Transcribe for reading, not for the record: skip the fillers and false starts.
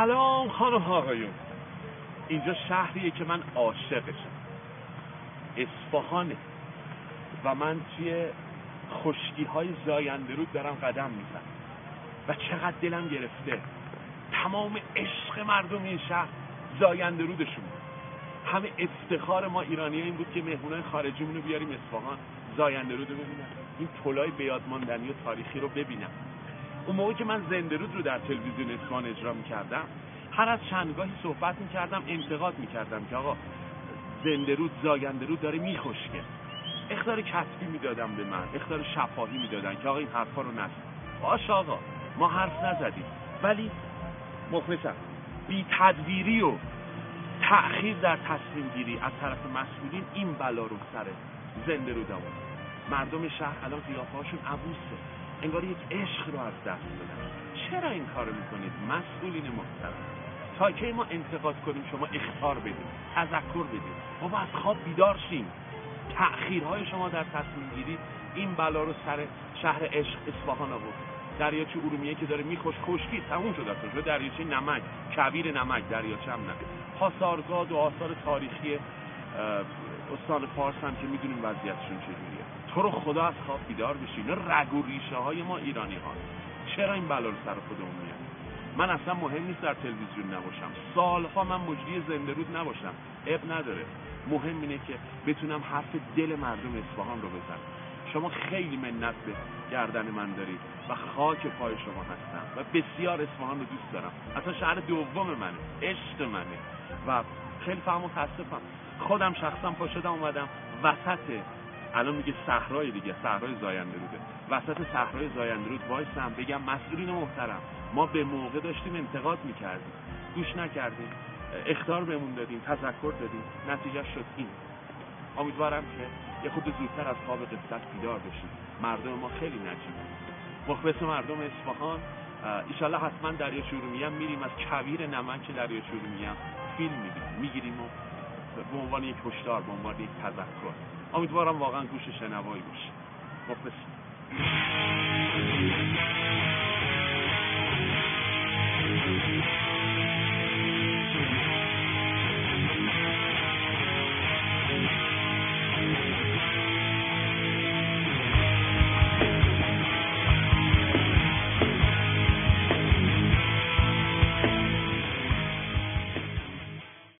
سلام خانم آقایون. اینجا شهریه که من عاشقشم، اصفهانه، و من توی خشکی‌های زایندهرود دارم قدم میزنم و چقدر دلم گرفته. تمام عشق مردم این شهر زایندهرودشون بود. همه افتخار ما ایرانی‌ها این بود که مهمونای خارجیمون رو بیاریم اصفهان، زایندهرود رو ببینم، این پلای بیادماندنی و تاریخی رو ببینم. اون موقع که من زنده‌رود رو در تلویزیون اصفهان اجرا می‌کردم، هر از چندگاهی صحبت می‌کردم، انتقاد می‌کردم که آقا زنده‌رود، زایندهرود داره میخشکه. اخطار کتبی میدادم به من، اخطار شفاهی میدادن که آقا این حرفا رو نزن. باشه آقا ما حرف نزدیم، ولی مخلصم بی تدبیری و تأخیر در تصمیم گیری از طرف مسئولین این بلا رو سر زنده‌رود آورد. مردم شهر الان قیافه‌هاشون عبوسه، انگار یک عشق رو از دست دادن. چرا این کارو میکنید مسئولین محترم؟ تا که ما انتقاد کنیم شما اخطار بدید، تذکر بدید، بابا از خواب بیدار شین. تأخیرهای شما در تصمیم گیری این بلا رو سر شهر عشق اصفهان آورد. دریاچه ارومیه که داره میخوش خشکی تموم شده است. دریاچه نمک، کویر نمک، دریاچه هم نمک، پاسارگاد و آثار تاریخی استان فارس هم که میدونیم وضعیتشون چجوریه. تو رو خدا از خواب بیدار بشین. رگ و ریشه های ما ایرانی ها. چرا این بلا رو سر خودمون میاریم؟ من اصلا مهم نیست در تلویزیون نباشم، سالها من مجری زنده‌رود نباشم، اب نداره. مهم اینه که بتونم حرف دل مردم اصفهان رو بزنم. شما خیلی منت به گردن من دارید و خاک پای شما هستم و بسیار اصفهان رو دوست دارم. اصلا شهر دوم منه، عشق منه و خیلی فهم و متاسفم. خودم شخصا پا شدم اومدم وسط، الان میگه صحرای دیگه، صحرای زایندهروده، وسط صحرای زایندهرود وایسم بگم مسئولین محترم ما به موقع داشتیم انتقاد میکردیم، گوش نکردیم، اخطار بهمون دادیم، تذکر دادیم، نتیجه شد این. امیدوارم که یه خود زودتر از خواب غفلت بیدار بشید. مردم ما خیلی نجیبن. مخلص مردم اصفهان. ان شاء الله حتما دریاچه ارومیه میریم، از کویر نمک دریاچه ارومیه فیلم میگیریم و به عنوان یک هشدار، به عنوان یک تذکر. امیدوارم واقعا گوش شنوایی باشه. مخلص.